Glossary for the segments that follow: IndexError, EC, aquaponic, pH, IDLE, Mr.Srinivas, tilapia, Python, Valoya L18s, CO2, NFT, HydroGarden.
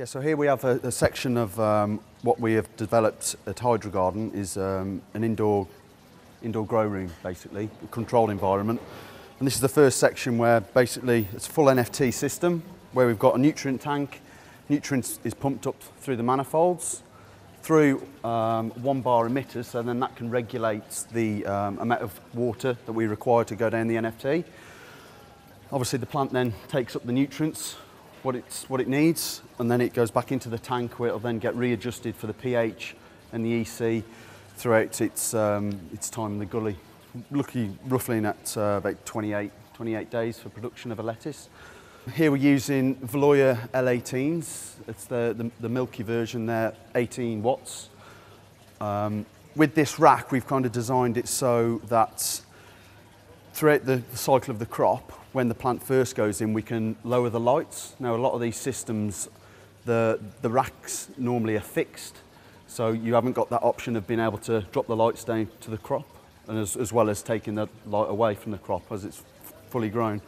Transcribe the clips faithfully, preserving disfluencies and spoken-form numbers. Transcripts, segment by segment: Yeah, so here we have a, a section of um, what we have developed at HydroGarden is um, an indoor indoor grow room, basically, a controlled environment. And this is the first section where basically it's a full N F T system where we've got a nutrient tank. Nutrients is pumped up through the manifolds, through um, one bar emitters, so then that can regulate the um, amount of water that we require to go down the N F T. Obviously the plant then takes up the nutrients, what, it's, what it needs, and then it goes back into the tank where it'll then get readjusted for the pH and the E C throughout its, um, its time in the gully. Looking roughly at uh, about twenty-eight, twenty-eight days for production of a lettuce. Here we're using Valoya L eighteens, it's the, the, the milky version there, eighteen watts. Um, with this rack we've kind of designed it so that throughout the, the cycle of the crop, when the plant first goes in, we can lower the lights. Now a lot of these systems, the, the racks normally are fixed, so you haven't got that option of being able to drop the lights down to the crop, and as, as well as taking the light away from the crop as it's fully grown.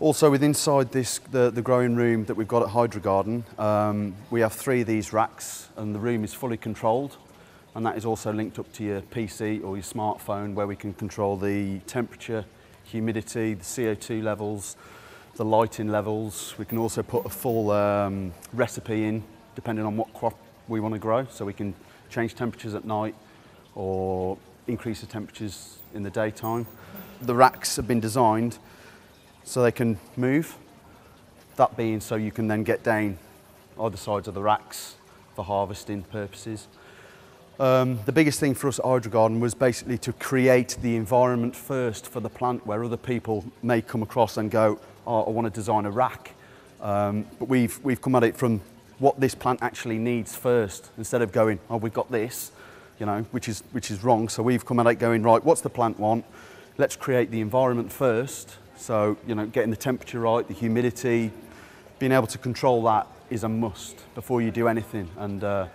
Also, with inside this, the, the growing room that we've got at HydroGarden, um, we have three of these racks and the room is fully controlled, and that is also linked up to your P C or your smartphone, where we can control the temperature, humidity, the C O two levels, the lighting levels. We can also put a full um, recipe in depending on what crop we want to grow, so we can change temperatures at night or increase the temperatures in the daytime. The racks have been designed so they can move, that being so you can then get down either sides of the racks for harvesting purposes. Um, the biggest thing for us at HydroGarden was basically to create the environment first for the plant, where other people may come across and go, oh, I want to design a rack. Um, but we've, we've come at it from what this plant actually needs first, instead of going, oh, we've got this, you know, which is, which is wrong. So we've come at it going, right, what's the plant want? Let's create the environment first. So, you know, getting the temperature right, the humidity, being able to control that is a must before you do anything. And uh,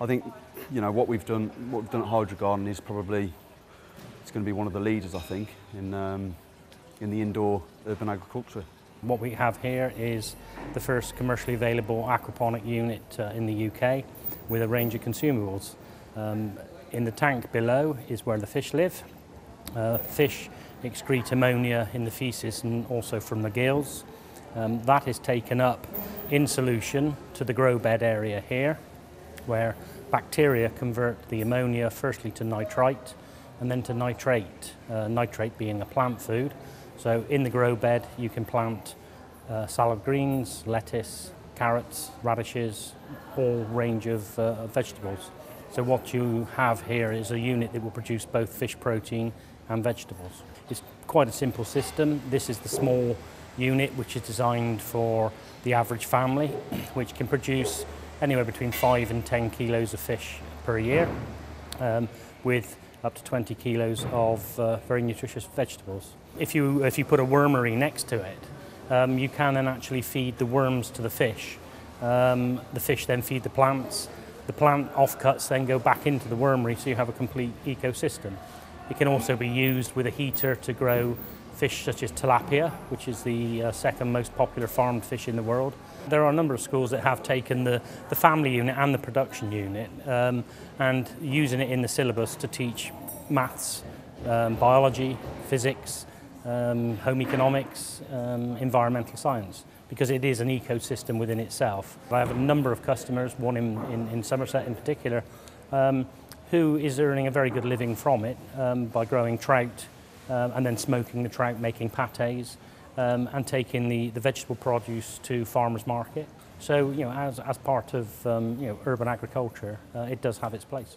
I think, you know, what we've done, what we've done at HydroGarden is probably, it's going to be one of the leaders, I think, in, um, in the indoor urban agriculture. What we have here is the first commercially available aquaponic unit uh, in the U K with a range of consumables. Um, in the tank below is where the fish live. Uh, fish excrete ammonia in the faeces and also from the gills. Um, that is taken up in solution to the grow bed area here, where bacteria convert the ammonia firstly to nitrite and then to nitrate, uh, nitrate being a plant food. So in the grow bed you can plant uh, salad greens, lettuce, carrots, radishes, all range of uh, vegetables. So what you have here is a unit that will produce both fish protein and vegetables. It's quite a simple system. This is the small unit which is designed for the average family, which can produce anywhere between five and ten kilos of fish per year, um, with up to twenty kilos of uh, very nutritious vegetables. If you, if you put a wormery next to it, um, you can then actually feed the worms to the fish. Um, the fish then feed the plants. The plant offcuts then go back into the wormery, so you have a complete ecosystem. It can also be used with a heater to grow fish such as tilapia, which is the uh, second most popular farmed fish in the world. There are a number of schools that have taken the, the family unit and the production unit um, and using it in the syllabus to teach maths, um, biology, physics, um, home economics, um, environmental science, because it is an ecosystem within itself. I have a number of customers, one in, in, in Somerset in particular, um, who is earning a very good living from it um, by growing trout um, and then smoking the trout, making pâtés um, and taking the, the vegetable produce to farmers market. So, you know, as, as part of um, you know, urban agriculture, uh, it does have its place.